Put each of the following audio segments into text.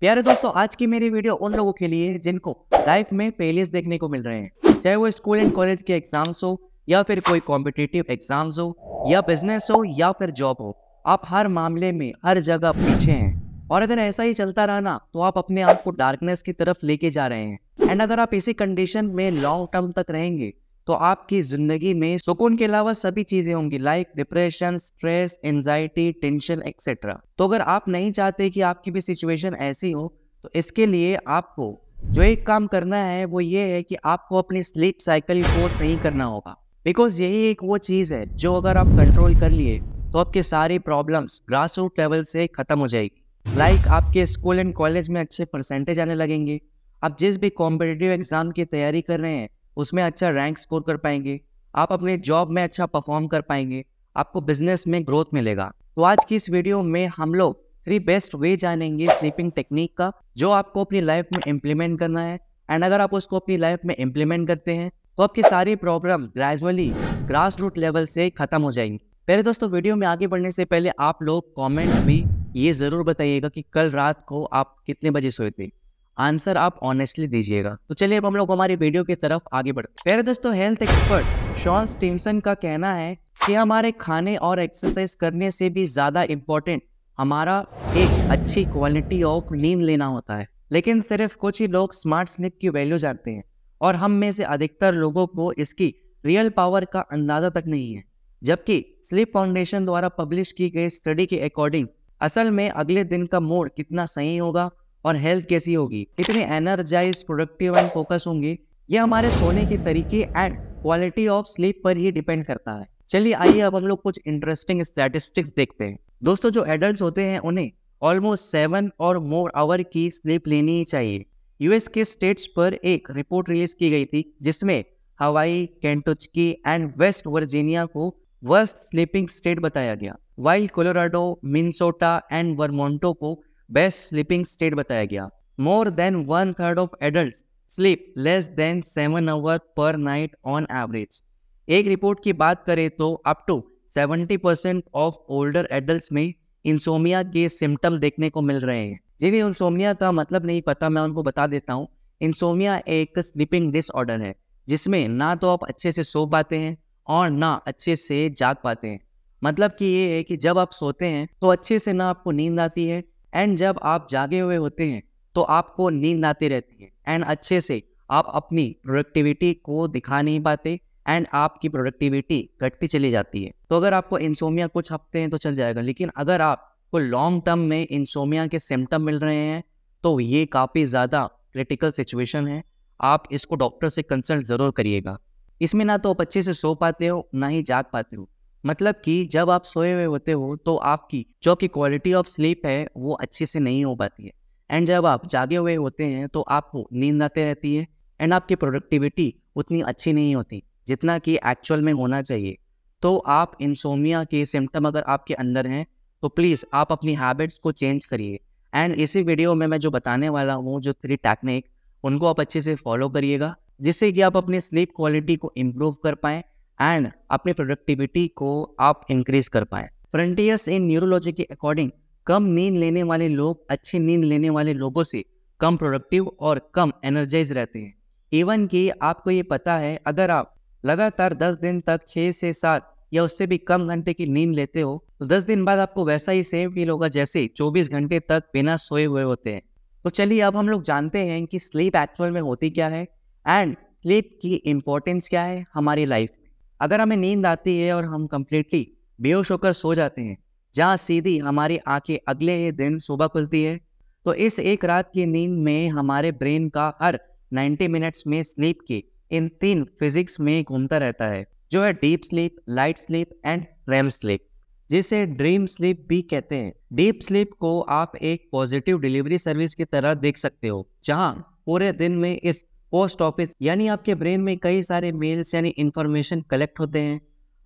प्यारे दोस्तों, आज की मेरी वीडियो उन लोगों के लिए जिनको लाइफ में फेलियर्स देखने को मिल रहे हैं, चाहे वो स्कूल एंड कॉलेज के एग्जाम्स हो या फिर कोई कॉम्पिटिटिव एग्जाम्स हो या बिजनेस हो या फिर जॉब हो। आप हर मामले में हर जगह पीछे हैं और अगर ऐसा ही चलता रहा ना तो आप अपने आप को डार्कनेस की तरफ लेके जा रहे हैं। एंड अगर आप इसी कंडीशन में लॉन्ग टर्म तक रहेंगे तो आपकी जिंदगी में सुकून के अलावा सभी चीजें होंगी, like depression, stress, anxiety, tension etcetera. तो अगर आप नहीं चाहते कि आपकी भी सिचुएशन ऐसी हो तो इसके लिए आपको जो एक काम करना है वो ये है कि आपको अपनी स्लीप साइकिल को सही करना होगा, बिकॉज यही एक वो चीज है जो अगर आप कंट्रोल कर लिए तो आपके सारी प्रॉब्लम्स ग्रास रूट लेवल से खत्म हो जाएगी। लाइक आपके स्कूल एंड कॉलेज में अच्छे परसेंटेज आने लगेंगे, आप जिस भी कॉम्पिटिटिव एग्जाम की तैयारी कर रहे हैं उसमें अच्छा रैंक स्कोर कर पाएंगे, आप अपने जॉब में अच्छा परफॉर्म कर पाएंगे, आपको बिजनेस में ग्रोथ मिलेगा। तो आज की इस वीडियो में हम लोग 3 बेस्ट वे जानेंगे स्लीपिंग टेक्निक का, जो आपको अपनी लाइफ में इम्प्लीमेंट करना है। एंड अगर आप उसको अपनी लाइफ में इम्प्लीमेंट करते हैं तो आपकी सारी problem gradually grass root level से खत्म हो जाएंगी। पहले दोस्तों, वीडियो में आगे बढ़ने से पहले आप लोग कॉमेंट में ये जरूर बताइएगा कि कल रात को आप कितने बजे सोए थे। आंसर आप ऑनेस्टली दीजिएगा। तो चलिए अब हम लोग हमारी वीडियो की तरफ आगे बढ़ते हैं। प्यारे दोस्तों, हेल्थ एक्सपर्ट शॉन स्टीमसन का कहना है कि हमारे खाने और एक्सरसाइज करने से भी ज्यादा इम्पोर्टेंट हमारा एक अच्छी क्वालिटी ऑफ नींद लेना होता है। लेकिन सिर्फ कुछ ही लोग स्मार्ट स्लीप की वैल्यू जानते हैं और हम में से अधिकतर लोगों को इसकी रियल पावर का अंदाजा तक नहीं है। जबकि स्लीप फाउंडेशन द्वारा पब्लिश की गई स्टडी के अकॉर्डिंग असल में अगले दिन का मूड कितना सही होगा और हेल्थ कैसी होगी, कितने एनर्जाइज, प्रोडक्टिव एंड फोकस होंगे, ये हमारे सोने के तरीके एंड क्वालिटी ऑफ स्लीप पर ही डिपेंड करता है। चलिए आइए अब हम लोग कुछ इंटरेस्टिंग स्टैटिस्टिक्स देखते हैं। दोस्तों, जो एडल्ट होते हैं उन्हें ऑलमोस्ट 7 और मोर आवर की स्लीप लेनी ही चाहिए। यूएस के स्टेट्स पर एक रिपोर्ट रिलीज की गई थी जिसमें Hawaii, Kentucky and West Virginia को वर्स्ट स्लीपिंग स्टेट बताया गया, while Colorado, Minnesota and Vermont को बेस्ट स्लीपिंग स्टेट बताया गया। More than 1/3 of adults sleep less than 7 hour per night on average. एक रिपोर्ट की बात करें तो up to 70% of older adults में इंसोमिया के सिम्टम देखने को मिल रहे हैं। जिन्हें इंसोमिया का मतलब नहीं पता, मैं उनको बता देता हूँ। इंसोमिया एक स्लीपिंग डिसऑर्डर है जिसमें ना तो आप अच्छे से सो पाते हैं और ना अच्छे से जाग पाते हैं। मतलब कि ये है कि जब आप सोते हैं तो अच्छे से ना आपको नींद आती है एंड जब आप जागे हुए होते हैं तो आपको नींद आती रहती है एंड अच्छे से आप अपनी प्रोडक्टिविटी को दिखा नहीं पाते एंड आपकी प्रोडक्टिविटी घटती चली जाती है। तो अगर आपको इंसोमिया कुछ हफ्ते हैं तो चल जाएगा, लेकिन अगर आपको लॉन्ग टर्म में इंसोमिया के सिम्टम मिल रहे हैं तो ये काफ़ी ज़्यादा क्रिटिकल सिचुएशन है। आप इसको डॉक्टर से कंसल्ट ज़रूर करिएगा। इसमें ना तो आप अच्छे से सो पाते हो ना ही जाग पाते हो। मतलब कि जब आप सोए हुए होते हो तो आपकी जो आपकी क्वालिटी ऑफ स्लीप है वो अच्छे से नहीं हो पाती है एंड जब आप जागे हुए होते हैं तो आपको नींद आते रहती है एंड आपकी प्रोडक्टिविटी उतनी अच्छी नहीं होती जितना कि एक्चुअल में होना चाहिए। तो आप इंसोमिया के सिम्टम अगर आपके अंदर हैं तो प्लीज़ आप अपनी हैबिट्स को चेंज करिए। एंड इसी वीडियो में मैं जो बताने वाला हूँ, जो 3 टेक्निक, उनको आप अच्छे से फॉलो करिएगा जिससे कि आप अपनी स्लीप क्वालिटी को इम्प्रूव कर पाएँ एंड अपनी प्रोडक्टिविटी को आप इंक्रीज कर पाएँ। फ्रंटियर्स इन न्यूरोलॉजी के अकॉर्डिंग कम नींद लेने वाले लोग अच्छी नींद लेने वाले लोगों से कम प्रोडक्टिव और कम एनर्जाइज रहते हैं। इवन कि आपको ये पता है, अगर आप लगातार 10 दिन तक 6 से 7 या उससे भी कम घंटे की नींद लेते हो तो 10 दिन बाद आपको वैसा ही सेम फील होगा जैसे 24 घंटे तक बिना सोए हुए होते हैं। तो चलिए अब हम लोग जानते हैं कि स्लीप एक्चुअल में होती क्या है एंड स्लीप की इम्पोर्टेंस क्या है हमारी लाइफ। अगर हमें नींद आती है और हम कम्प्लीटली बेहोश होकर सो जाते हैं, जहाँ सीधी हमारी आंखें अगले ही दिन सुबह खुलती है, तो इस एक रात की नींद में हमारे ब्रेन का हर 90 मिनट्स में स्लीप के इन 3 फिजिक्स में घूमता रहता है, जो है deep sleep, light sleep and REM sleep, जिसे ड्रीम स्लीप भी कहते हैं। डीप स्लीप को आप एक पॉजिटिव डिलीवरी सर्विस की तरह देख सकते हो, जहाँ पूरे दिन में इस पोस्ट ऑफिस यानी आपके ब्रेन में कई सारे मेल्स यानी इन्फॉर्मेशन कलेक्ट होते हैं।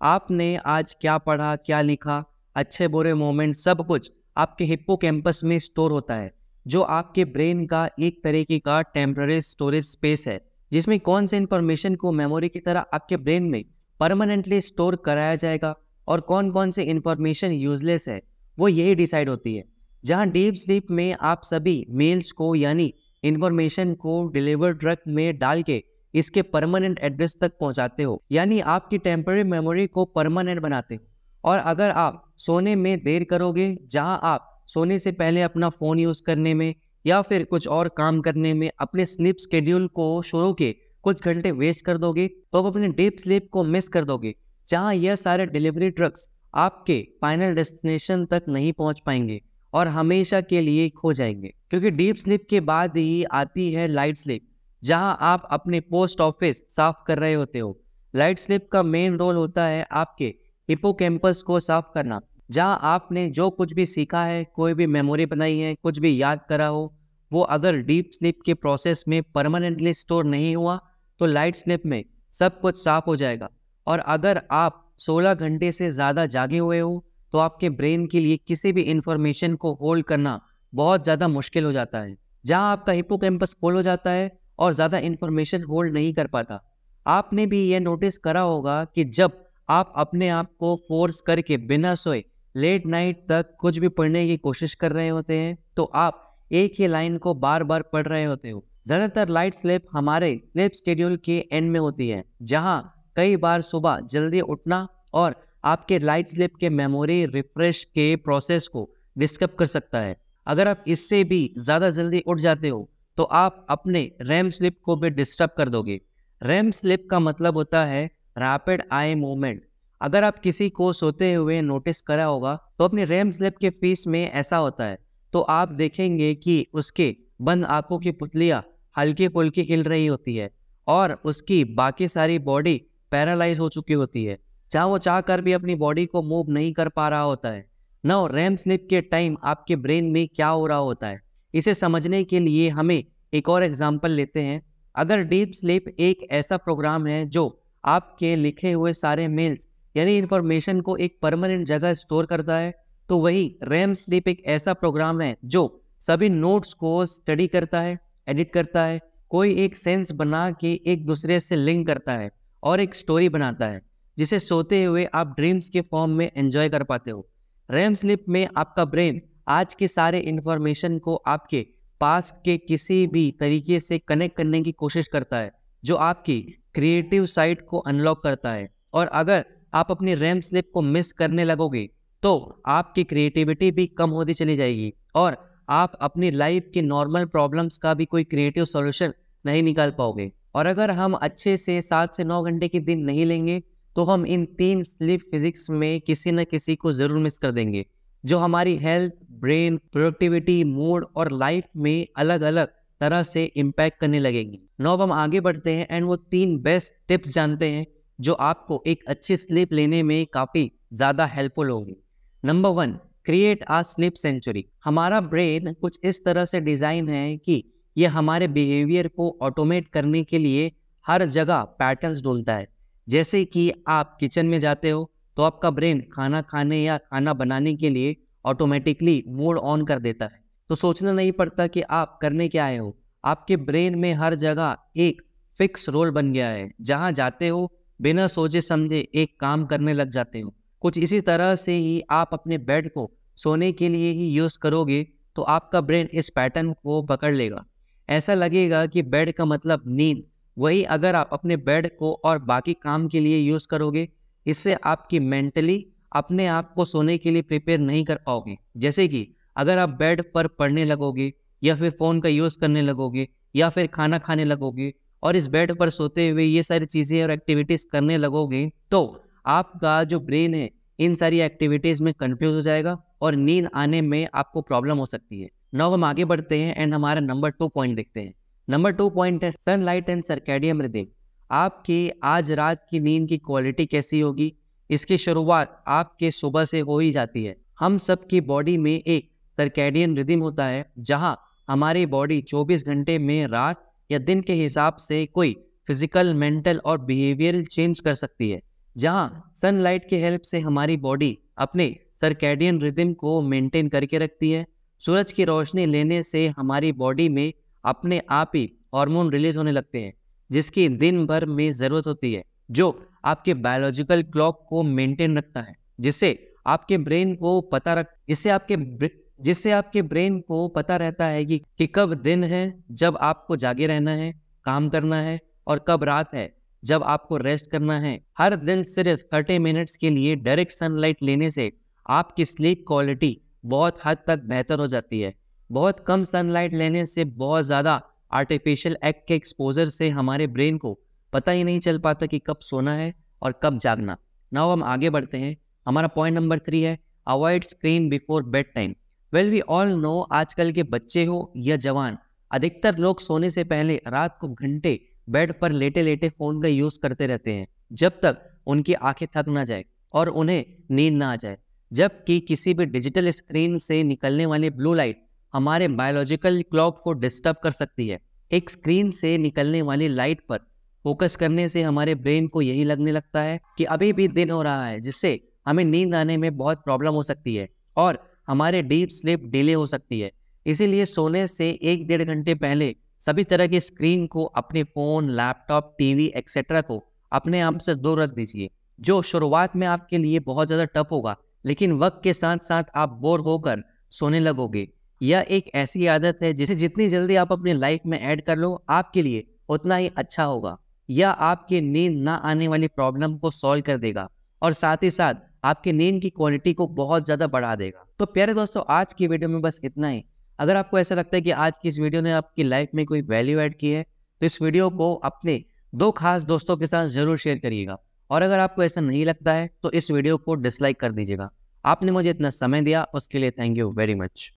आपने आज क्या पढ़ा, क्या लिखा, अच्छे बुरे मोमेंट, सब कुछ आपके हिप्पोकैम्पस में स्टोर होता है, जो आपके ब्रेन का एक तरीके का टेम्पररी स्टोरेज स्पेस है जिसमें कौन से इन्फॉर्मेशन को मेमोरी की तरह आपके ब्रेन में परमानेंटली स्टोर कराया जाएगा और कौन कौन से इन्फॉर्मेशन यूजलेस है वो यही डिसाइड होती है। जहां डीप स्लीप में आप सभी मेल्स को यानी इन्फॉर्मेशन को डिलीवर ड्रग में डाल के इसके परमानेंट एड्रेस तक पहुंचाते हो, यानी आपकी टेम्पररी मेमोरी को परमानेंट बनाते हो। और अगर आप सोने में देर करोगे, जहां आप सोने से पहले अपना फ़ोन यूज़ करने में या फिर कुछ और काम करने में अपने स्लीप स्केड्यूल को शुरू के कुछ घंटे वेस्ट कर दोगे, तो आप अपने डीप स्लीप को मिस कर दोगे, जहां यह सारे डिलीवरी ड्रग्स आपके फाइनल डेस्टिनेशन तक नहीं पहुंच पाएंगे और हमेशा के लिए खो जाएंगे। क्योंकि डीप स्लीप के बाद ही आती है लाइट स्लीप, जहां आप अपने पोस्ट ऑफिस साफ कर रहे होते हो। लाइट स्लीप का मेन रोल होता है आपके हिपोकैम्पस को साफ करना, जहाँ आपने जो कुछ भी सीखा है, कोई भी मेमोरी बनाई है, कुछ भी याद करा हो, वो अगर डीप स्लीप के प्रोसेस में परमानेंटली स्टोर नहीं हुआ तो लाइट स्लीप में सब कुछ साफ हो जाएगा। और अगर आप 16 घंटे से ज़्यादा जागे हुए हो तो आपके ब्रेन के लिए किसी भी इंफॉर्मेशन को होल्ड करना बहुत ज़्यादा मुश्किल हो जाता है, जहाँ आपका हिप्पोकैम्पस फुल हो जाता है और ज़्यादा इंफॉर्मेशन होल्ड नहीं कर पाता। आपने भी ये नोटिस करा होगा कि जब आप अपने आप को फोर्स करके बिना सोए लेट नाइट तक कुछ भी पढ़ने की कोशिश कर रहे होते हैं, तो आप एक ही लाइन को बार बार पढ़ रहे होते हो। ज़्यादातर लाइट स्लीप हमारे स्लीप स्केड्यूल के एंड में होती है, जहाँ कई बार सुबह जल्दी उठना और आपके लाइट स्लीप के मेमोरी रिफ्रेश के प्रोसेस को डिस्टर्ब कर सकता है। अगर आप इससे भी ज़्यादा जल्दी उठ जाते हो तो आप अपने रैम स्लीप को भी डिस्टर्ब कर दोगे। रैम स्लीप का मतलब होता है रैपिड आई मूवमेंट। अगर आप किसी को सोते हुए नोटिस करा होगा तो अपने रैम स्लीप के फेस में ऐसा होता है, तो आप देखेंगे कि उसके बंद आंखों की पुतलियाँ हल्के फुल्के हिल रही होती है और उसकी बाकी सारी बॉडी पैरालाइज हो चुकी होती है, चाहे वो चाह कर भी अपनी बॉडी को मूव नहीं कर पा रहा होता है। नौ रैम स्लीप के टाइम आपके ब्रेन में क्या हो रहा होता है, इसे समझने के लिए हमें एक और एग्जाम्पल लेते हैं। अगर डीप स्लीप एक ऐसा प्रोग्राम है जो आपके लिखे हुए सारे मेल्स यानी इन्फॉर्मेशन को एक परमानेंट जगह स्टोर करता है, तो वही रैम स्लीप एक ऐसा प्रोग्राम है जो सभी नोट्स को स्टडी करता है, एडिट करता है, कोई एक सेंस बना के एक दूसरे से लिंक करता है और एक स्टोरी बनाता है, जिसे सोते हुए आप ड्रीम्स के फॉर्म में एंजॉय कर पाते हो। रैम स्लीप में आपका ब्रेन आज के सारे इन्फॉर्मेशन को आपके पास्ट के किसी भी तरीके से कनेक्ट करने की कोशिश करता है, जो आपकी क्रिएटिव साइड को अनलॉक करता है। और अगर आप अपनी रैम स्लीप को मिस करने लगोगे तो आपकी क्रिएटिविटी भी कम होती चली जाएगी और आप अपनी लाइफ के नॉर्मल प्रॉब्लम्स का भी कोई क्रिएटिव सॉल्यूशन नहीं निकाल पाओगे। और अगर हम अच्छे से 7 से 9 घंटे के दिन नहीं लेंगे तो हम इन 3 स्लीप फिजिक्स में किसी न किसी को ज़रूर मिस कर देंगे, जो हमारी हेल्थ, ब्रेन, प्रोडक्टिविटी, मूड और लाइफ में अलग अलग तरह से इम्पैक्ट करने लगेंगी। नो अब हम आगे बढ़ते हैं एंड वो 3 बेस्ट टिप्स जानते हैं जो आपको एक अच्छी स्लीप लेने में काफ़ी ज़्यादा हेल्पफुल होगी। Number 1, create a sleep sanctuary. हमारा ब्रेन कुछ इस तरह से डिज़ाइन है कि यह हमारे बिहेवियर को ऑटोमेट करने के लिए हर जगह पैटर्न्स ढूंढता है। जैसे कि आप किचन में जाते हो तो आपका ब्रेन खाना खाने या खाना बनाने के लिए ऑटोमेटिकली मोड ऑन कर देता है, तो सोचना नहीं पड़ता कि आप करने क्या आए हो। आपके ब्रेन में हर जगह एक फिक्स रोल बन गया है, जहाँ जाते हो बिना सोचे समझे एक काम करने लग जाते हो। कुछ इसी तरह से ही आप अपने बेड को सोने के लिए ही यूज़ करोगे तो आपका ब्रेन इस पैटर्न को पकड़ लेगा। ऐसा लगेगा कि बेड का मतलब नींद। वही अगर आप अपने बेड को और बाकी काम के लिए यूज़ करोगे, इससे आपकी मेंटली अपने आप को सोने के लिए प्रिपेयर नहीं कर पाओगे। जैसे कि अगर आप बेड पर पढ़ने लगोगे या फिर फ़ोन का यूज़ करने लगोगे या फिर खाना खाने लगोगे और इस बेड पर सोते हुए ये सारी चीज़ें और एक्टिविटीज़ करने लगोगे, तो आपका जो ब्रेन है इन सारी एक्टिविटीज़ में कंफ्यूज हो जाएगा और नींद आने में आपको प्रॉब्लम हो सकती है। नाउ हम आगे बढ़ते हैं एंड हमारा नंबर 2 पॉइंट देखते हैं। नंबर 2 पॉइंट है सनलाइट एंड सर्कैडियन रिदम। आपकी आज रात की नींद की क्वालिटी कैसी होगी, इसकी शुरुआत आपके सुबह से हो ही जाती है। हम सब की बॉडी में एक सर्कैडियन रिदम होता है, जहाँ हमारी बॉडी 24 घंटे में रात या दिन के हिसाब से कोई फिजिकल, मेंटल और बिहेवियरल चेंज कर सकती है। जहाँ सनलाइट के हेल्प से हमारी बॉडी अपने सर्कैडियन रिदम को मेंटेन करके रखती है। सूरज की रोशनी लेने से हमारी बॉडी में अपने आप ही हार्मोन रिलीज होने लगते हैं, जिसकी दिन भर में ज़रूरत होती है, जो आपके बायोलॉजिकल क्लॉक को मेंटेन रखता है, जिससे आपके ब्रेन को पता रख इससे आपके जिससे आपके ब्रेन को पता रहता है कि कब दिन है जब आपको जागे रहना है, काम करना है, और कब रात है जब आपको रेस्ट करना है। हर दिन सिर्फ 30 मिनट्स के लिए डायरेक्ट सनलाइट लेने से आपकी स्लीप क्वालिटी बहुत हद तक बेहतर हो जाती है। बहुत कम सनलाइट लेने से, बहुत ज़्यादा आर्टिफिशियल एक्ट के एक्सपोजर से हमारे ब्रेन को पता ही नहीं चल पाता कि कब सोना है और कब जागना। नाउ हम आगे बढ़ते हैं। हमारा पॉइंट नंबर 3 है avoid screen before bed time. Well we all know, आजकल के बच्चे हो या जवान, अधिकतर लोग सोने से पहले रात को घंटे बेड पर लेटे लेटे फ़ोन का यूज़ करते रहते हैं जब तक उनकी आंखें थक ना जाए और उन्हें नींद ना आ जाए। जबकि किसी भी डिजिटल स्क्रीन से निकलने वाली ब्लू लाइट हमारे बायोलॉजिकल क्लॉक को डिस्टर्ब कर सकती है। एक स्क्रीन से निकलने वाली लाइट पर फोकस करने से हमारे ब्रेन को यही लगने लगता है कि अभी भी दिन हो रहा है, जिससे हमें नींद आने में बहुत प्रॉब्लम हो सकती है और हमारे डीप स्लीप डिले हो सकती है। इसीलिए सोने से 1-1.5 घंटे पहले सभी तरह के स्क्रीन को, अपने फ़ोन, लैपटॉप, टीवी एक्सेट्रा को अपने आप से दूर रख दीजिए, जो शुरुआत में आपके लिए बहुत ज़्यादा टफ होगा, लेकिन वक्त के साथ साथ आप बोर होकर सोने लगोगे। यह एक ऐसी आदत है जिसे जितनी जल्दी आप अपने लाइफ में ऐड कर लो, आपके लिए उतना ही अच्छा होगा। यह आपकी नींद ना आने वाली प्रॉब्लम को सॉल्व कर देगा और साथ ही साथ आपकी नींद की क्वालिटी को बहुत ज़्यादा बढ़ा देगा। तो प्यारे दोस्तों, आज की वीडियो में बस इतना ही। अगर आपको ऐसा लगता है कि आज की इस वीडियो ने आपकी लाइफ में कोई वैल्यू ऐड की है, तो इस वीडियो को अपने 2 खास दोस्तों के साथ ज़रूर शेयर करिएगा। और अगर आपको ऐसा नहीं लगता है तो इस वीडियो को डिसलाइक कर दीजिएगा। आपने मुझे इतना समय दिया, उसके लिए थैंक यू वेरी मच।